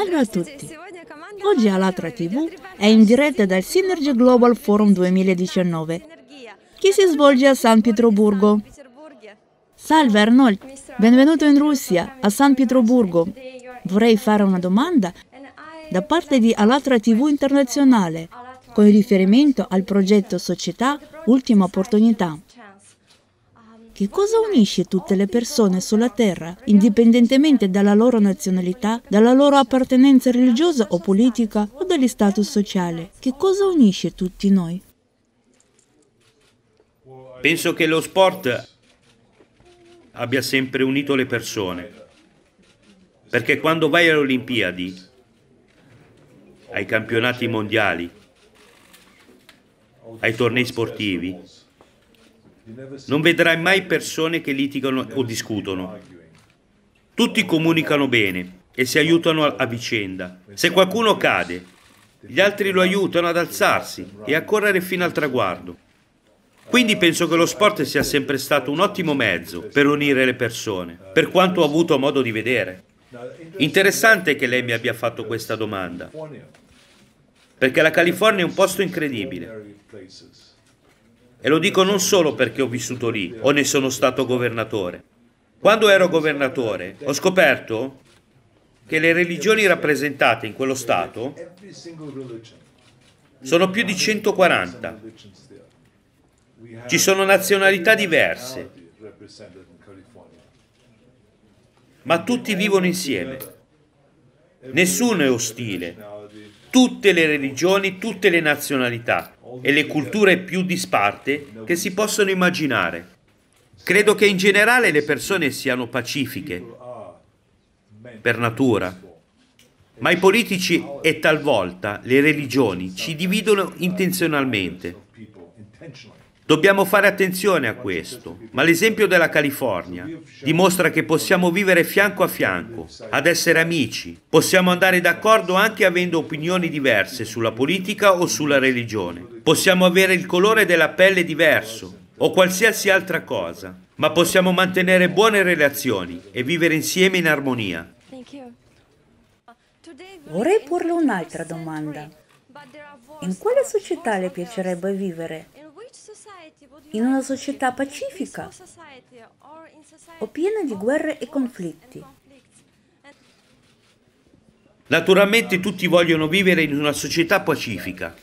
Salve a tutti! Oggi ALLATRA TV è in diretta dal Synergy Global Forum 2019, che si svolge a San Pietroburgo. Salve Arnold, benvenuto in Russia, a San Pietroburgo. Vorrei fare una domanda da parte di ALLATRA TV internazionale con riferimento al progetto Società Ultima Opportunità. Che cosa unisce tutte le persone sulla Terra, indipendentemente dalla loro nazionalità, dalla loro appartenenza religiosa o politica o dagli status sociali? Che cosa unisce tutti noi? Penso che lo sport abbia sempre unito le persone, perché quando vai alle Olimpiadi, ai campionati mondiali, ai tornei sportivi, non vedrai mai persone che litigano o discutono. Tutti comunicano bene e si aiutano a vicenda. Se qualcuno cade, gli altri lo aiutano ad alzarsi e a correre fino al traguardo. Quindi penso che lo sport sia sempre stato un ottimo mezzo per unire le persone, per quanto ho avuto modo di vedere. Interessante che lei mi abbia fatto questa domanda, perché la California è un posto incredibile. E lo dico non solo perché ho vissuto lì o ne sono stato governatore. Quando ero governatore ho scoperto che le religioni rappresentate in quello Stato sono più di 140. Ci sono nazionalità diverse, ma tutti vivono insieme. Nessuno è ostile. Tutte le religioni, tutte le nazionalità e le culture più disparte che si possono immaginare. Credo che in generale le persone siano pacifiche, per natura, ma i politici e talvolta le religioni ci dividono intenzionalmente. Dobbiamo fare attenzione a questo, ma l'esempio della California dimostra che possiamo vivere fianco a fianco, ad essere amici. Possiamo andare d'accordo anche avendo opinioni diverse sulla politica o sulla religione. Possiamo avere il colore della pelle diverso o qualsiasi altra cosa, ma possiamo mantenere buone relazioni e vivere insieme in armonia. Vorrei porle un'altra domanda. In quale società le piacerebbe vivere? In una società pacifica o piena di guerre e conflitti? Naturalmente tutti vogliono vivere in una società pacifica.